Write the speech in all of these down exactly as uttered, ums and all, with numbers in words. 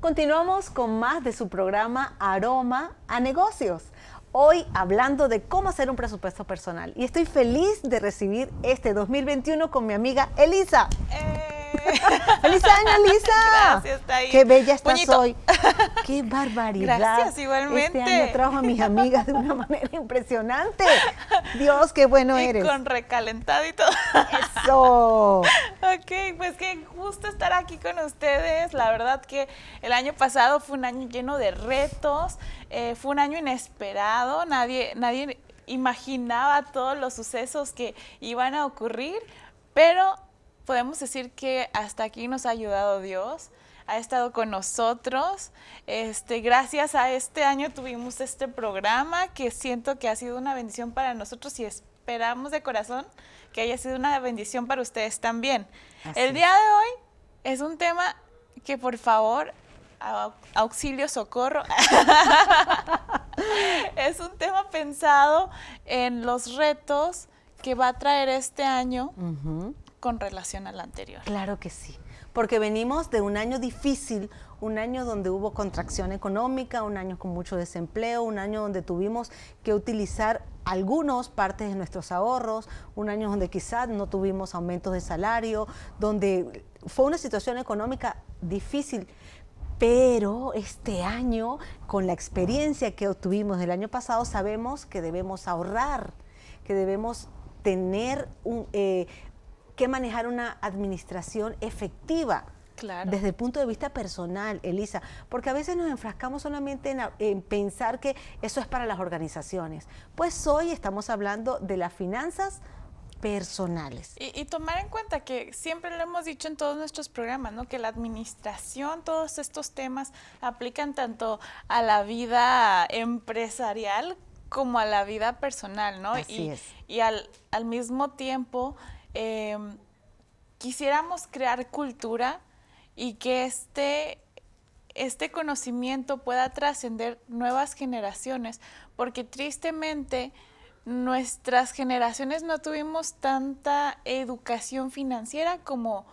Continuamos con más de su programa Aroma a Negocios. Hoy hablando de cómo hacer un presupuesto personal. Y estoy feliz de recibir este dos mil veintiuno con mi amiga Elisa. Eh. ¡Feliz año, Elisa! Gracias, Thais. ¡Qué bella estás Puñito. hoy! ¡Qué barbaridad! Gracias, igualmente. Este año trajo a mis amigas de una manera impresionante. Dios, qué bueno y eres. Con recalentado y todo. ¡Eso! Ok, pues qué gusto estar aquí con ustedes. La verdad que el año pasado fue un año lleno de retos. Eh, fue un año inesperado, nadie, nadie imaginaba todos los sucesos que iban a ocurrir, pero podemos decir que hasta aquí nos ha ayudado Dios, ha estado con nosotros. Este, gracias a este año tuvimos este programa que siento que ha sido una bendición para nosotros y esperamos de corazón que haya sido una bendición para ustedes también. Así. El día de hoy es un tema que por favor... auxilio, socorro. Es un tema pensado en los retos que va a traer este año uh-huh. con relación al anterior. Claro que sí, porque venimos de un año difícil, un año donde hubo contracción económica, un año con mucho desempleo, un año donde tuvimos que utilizar algunas partes de nuestros ahorros, un año donde quizás no tuvimos aumentos de salario, donde fue una situación económica difícil. Pero este año, con la experiencia que obtuvimos del año pasado, sabemos que debemos ahorrar, que debemos tener un, eh, que manejar una administración efectiva. Claro. Desde el punto de vista personal, Elisa, porque a veces nos enfrascamos solamente en, en pensar que eso es para las organizaciones. Pues hoy estamos hablando de las finanzas personales. Y, y tomar en cuenta que siempre lo hemos dicho en todos nuestros programas, ¿no? Que la administración, todos estos temas aplican tanto a la vida empresarial como a la vida personal, ¿no? Así es. Y al, al mismo tiempo eh, quisiéramos crear cultura y que este, este conocimiento pueda trascender nuevas generaciones, porque tristemente nuestras generaciones no tuvimos tanta educación financiera como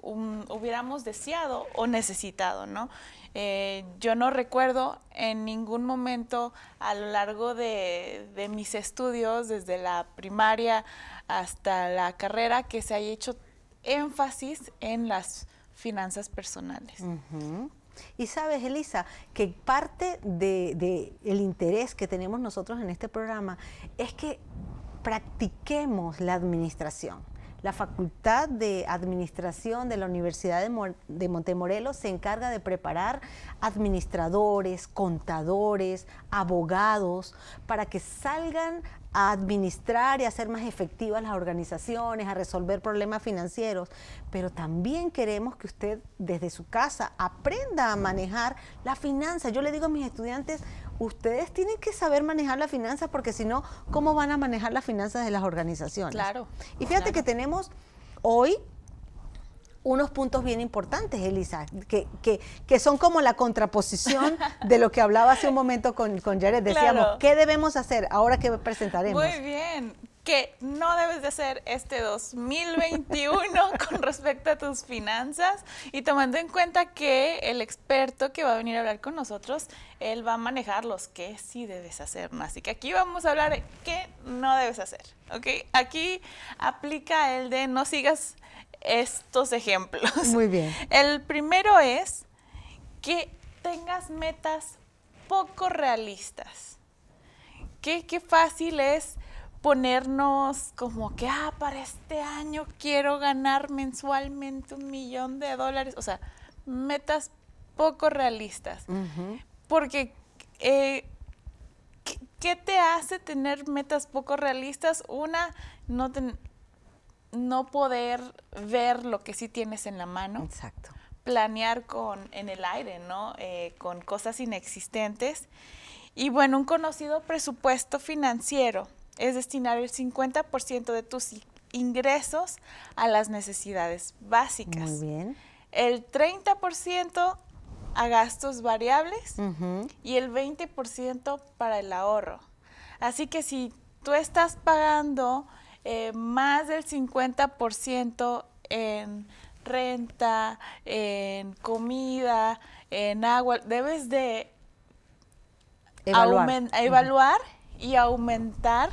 um, hubiéramos deseado o necesitado, ¿no? Eh, yo no recuerdo en ningún momento a lo largo de, de mis estudios, desde la primaria hasta la carrera, que se haya hecho énfasis en las finanzas personales. Uh-huh. Y sabes, Elisa, que parte de, de el interés que tenemos nosotros en este programa es que practiquemos la administración. La Facultad de Administración de la Universidad de, Mon- de Montemorelos se encarga de preparar administradores, contadores, abogados, para que salgan a administrar y a hacer más efectivas las organizaciones, a resolver problemas financieros, pero también queremos que usted desde su casa aprenda a manejar la finanza. Yo le digo a mis estudiantes, ustedes tienen que saber manejar la finanza, porque si no, ¿cómo van a manejar las finanzas de las organizaciones? Claro. Y fíjate claro. que tenemos hoy unos puntos bien importantes, Elisa, que, que, que son como la contraposición de lo que hablaba hace un momento con, con Yared. Decíamos, claro. ¿qué debemos hacer ahora que presentaremos? Muy bien. ¿Qué no debes de hacer este dos mil veintiuno con respecto a tus finanzas? Y tomando en cuenta que el experto que va a venir a hablar con nosotros, él va a manejar los que sí debes hacer, ¿no? Así que aquí vamos a hablar de qué no debes hacer, ¿ok? Aquí aplica el de no sigas estos ejemplos. Muy bien. El primero es que tengas metas poco realistas. Qué, qué fácil es ponernos como que, ah, para este año quiero ganar mensualmente un millón de dólares. O sea, metas poco realistas. Uh-huh. Porque, eh, ¿qué, ¿qué te hace tener metas poco realistas? Una, no te... no poder ver lo que sí tienes en la mano. Exacto. Planear con, en el aire, ¿no? Eh, con cosas inexistentes. Y bueno, un conocido presupuesto financiero es destinar el cincuenta por ciento de tus ingresos a las necesidades básicas. Muy bien. El treinta por ciento a gastos variables uh-huh. y el veinte por ciento para el ahorro. Así que si tú estás pagando Eh, más del cincuenta por ciento en renta, en comida, en agua, debes de evaluar, aument, evaluar uh-huh. y aumentar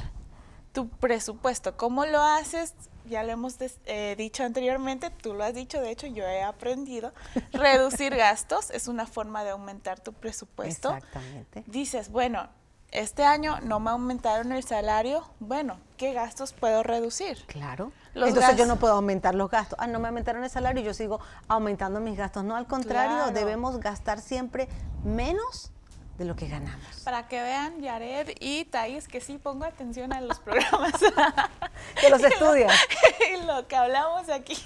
tu presupuesto. ¿Cómo lo haces? Ya lo hemos des, eh, dicho anteriormente, tú lo has dicho, de hecho yo he aprendido. Reducir gastos es una forma de aumentar tu presupuesto. Exactamente. Dices, bueno, este año no me aumentaron el salario, bueno, ¿qué gastos puedo reducir? Claro. Los Entonces gastos. Yo no puedo aumentar los gastos. Ah, no me aumentaron el salario y yo sigo aumentando mis gastos. No, al contrario, claro. Debemos gastar siempre menos de lo que ganamos. Para que vean, Yared y Thais, que sí pongo atención a los programas. Que los estudias. Y lo que hablamos aquí.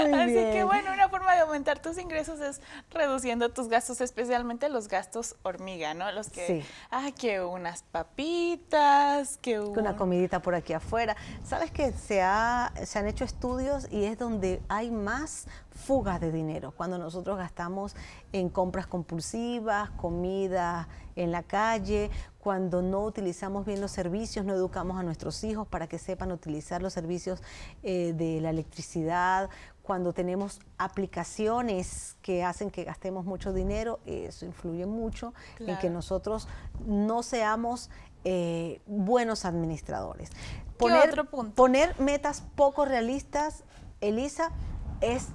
Muy Así bien. Que bueno, una forma de aumentar tus ingresos es reduciendo tus gastos, especialmente los gastos hormiga, ¿no? Los que, sí. ah, que unas papitas, que un... una comidita por aquí afuera. ¿Sabes que se, ha, se han hecho estudios y es donde hay más fugas de dinero? Cuando nosotros gastamos en compras compulsivas, comida en la calle, cuando no utilizamos bien los servicios, no educamos a nuestros hijos para que sepan utilizar los servicios eh, de la electricidad, cuando tenemos aplicaciones que hacen que gastemos mucho dinero, eso influye mucho claro. en que nosotros no seamos eh, buenos administradores. Poner, otro punto? Poner metas poco realistas, Elisa, es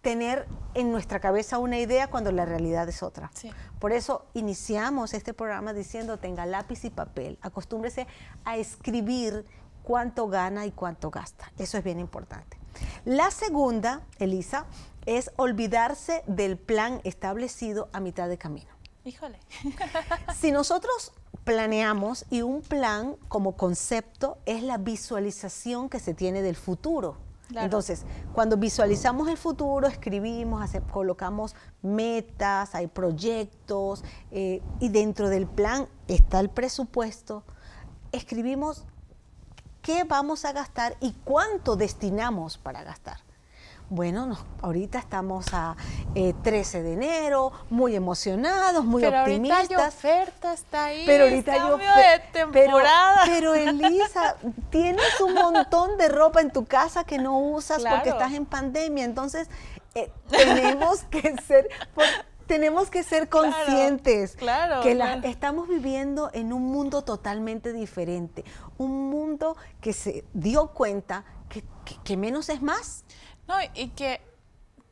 tener en nuestra cabeza una idea cuando la realidad es otra. Sí. Por eso iniciamos este programa diciendo tenga lápiz y papel, acostúmbrese a escribir cuánto gana y cuánto gasta. Eso es bien importante. La segunda, Elisa, es olvidarse del plan establecido a mitad de camino. Híjole. Si nosotros planeamos, y un plan como concepto es la visualización que se tiene del futuro. Claro. Entonces, cuando visualizamos el futuro, escribimos, hace, colocamos metas, hay proyectos, eh, y dentro del plan está el presupuesto. Escribimos qué vamos a gastar y cuánto destinamos para gastar. Bueno, no, ahorita estamos a eh, trece de enero, muy emocionados, muy pero optimistas. Pero ahorita hay oferta, está ahí, pero ahorita cambio de temporada. Pero, pero Elisa, tienes un montón de ropa en tu casa que no usas claro. porque estás en pandemia, entonces eh, tenemos que ser... Por, Tenemos que ser conscientes claro, claro, que la, claro. estamos viviendo en un mundo totalmente diferente, un mundo que se dio cuenta que, que, que menos es más. No, y que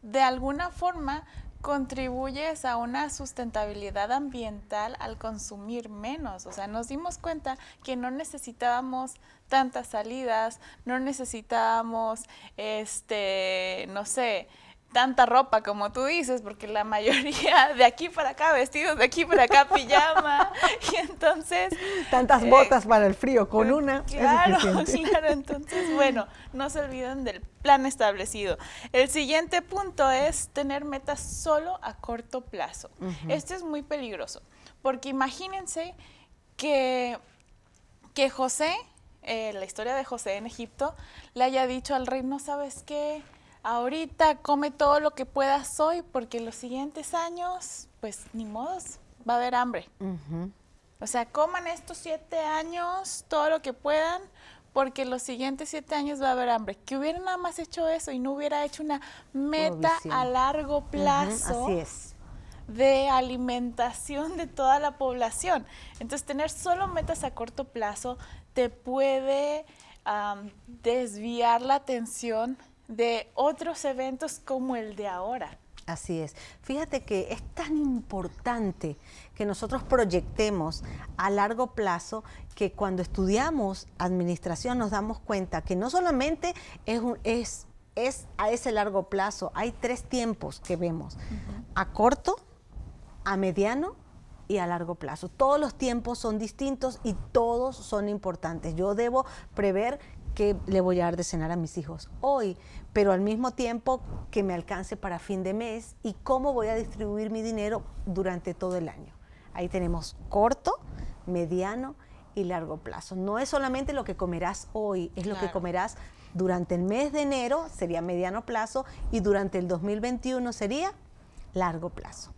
de alguna forma contribuyes a una sustentabilidad ambiental al consumir menos. O sea, nos dimos cuenta que no necesitábamos tantas salidas, no necesitábamos, este, no sé... tanta ropa como tú dices, porque la mayoría de aquí para acá, vestidos de aquí para acá, pijama, y entonces... Tantas eh, botas para el frío, con una Claro, es claro, entonces, bueno, no se olviden del plan establecido. El siguiente punto es tener metas solo a corto plazo. Uh-huh. Esto es muy peligroso, porque imagínense que, que José, eh, la historia de José en Egipto, le haya dicho al rey, no sabes qué... ahorita come todo lo que puedas hoy porque los siguientes años, pues ni modos, va a haber hambre. Uh-huh. O sea, coman estos siete años todo lo que puedan porque los siguientes siete años va a haber hambre. Que hubiera nada más hecho eso y no hubiera hecho una meta Obvisión. a largo plazo. Uh-huh. Así es. De alimentación de toda la población. Entonces, tener solo metas a corto plazo te puede um, desviar la atención de otros eventos como el de ahora. Así es. Fíjate que es tan importante que nosotros proyectemos a largo plazo que cuando estudiamos administración nos damos cuenta que no solamente es, un, es, es a ese largo plazo, hay tres tiempos que vemos, uh-huh. a corto, a mediano y a largo plazo. Todos los tiempos son distintos y todos son importantes. Yo debo prever que le voy a dar de cenar a mis hijos hoy, pero al mismo tiempo que me alcance para fin de mes y cómo voy a distribuir mi dinero durante todo el año. Ahí tenemos corto, mediano y largo plazo. No es solamente lo que comerás hoy, es lo Claro. que comerás durante el mes de enero, sería mediano plazo, y durante el dos mil veintiuno sería largo plazo.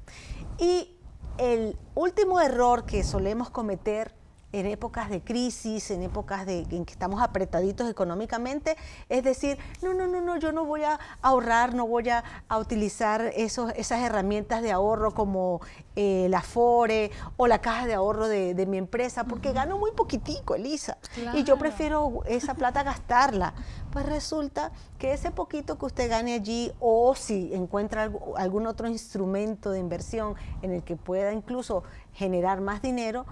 Y el último error que solemos cometer en épocas de crisis, en épocas de, en que estamos apretaditos económicamente, es decir, no, no, no, no, yo no voy a ahorrar, no voy a, a utilizar esos, esas herramientas de ahorro como eh, la Afore o la caja de ahorro de, de mi empresa, porque uh-huh. gano muy poquitico, Elisa, claro. y yo prefiero esa plata gastarla. Pues resulta que ese poquito que usted gane allí, o si encuentra algo, algún otro instrumento de inversión en el que pueda incluso generar más dinero,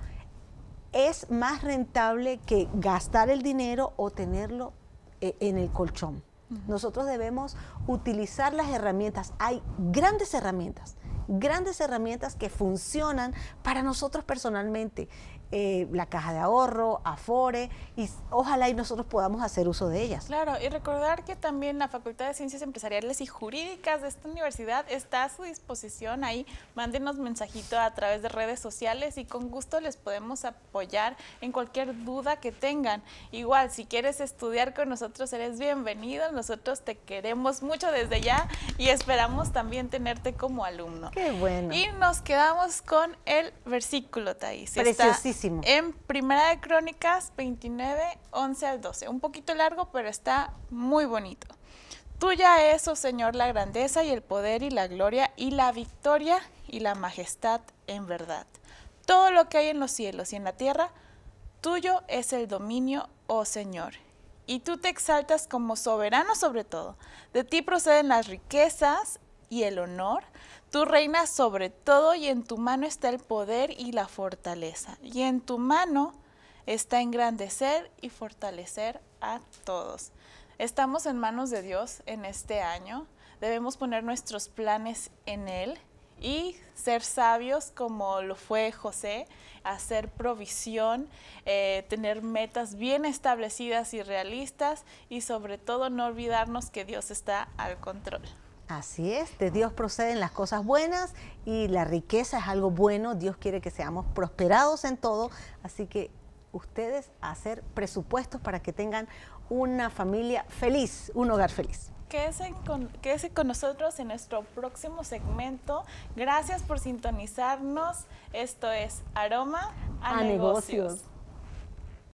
es más rentable que gastar el dinero o tenerlo eh, en el colchón. Uh-huh. Nosotros debemos utilizar las herramientas. Hay grandes herramientas, grandes herramientas que funcionan para nosotros personalmente. Eh, la caja de ahorro, Afore, y ojalá y nosotros podamos hacer uso de ellas. Claro, y recordar que también la Facultad de Ciencias Empresariales y Jurídicas de esta universidad está a su disposición. Ahí mándenos mensajito a través de redes sociales y con gusto les podemos apoyar en cualquier duda que tengan. Igual, si quieres estudiar con nosotros, eres bienvenido. Nosotros te queremos mucho desde ya y esperamos también tenerte como alumno. Qué bueno. Y nos quedamos con el versículo, Thais. Preciosísimo. En Primera de Crónicas veintinueve, once al doce. Un poquito largo, pero está muy bonito. Tuya es, oh Señor, la grandeza y el poder y la gloria y la victoria y la majestad en verdad. Todo lo que hay en los cielos y en la tierra, tuyo es el dominio, oh Señor. Y tú te exaltas como soberano sobre todo. De ti proceden las riquezas y el honor. Tú reinas sobre todo y en tu mano está el poder y la fortaleza. Y en tu mano está engrandecer y fortalecer a todos. Estamos en manos de Dios en este año. Debemos poner nuestros planes en Él y ser sabios como lo fue José, hacer provisión, eh, tener metas bien establecidas y realistas y sobre todo no olvidarnos que Dios está al control. Así es, de Dios proceden las cosas buenas y la riqueza es algo bueno. Dios quiere que seamos prosperados en todo, así que ustedes hacer presupuestos para que tengan una familia feliz, un hogar feliz. Quédense con, quédense con nosotros en nuestro próximo segmento. Gracias por sintonizarnos. Esto es Aroma a, a Negocios. Negocios.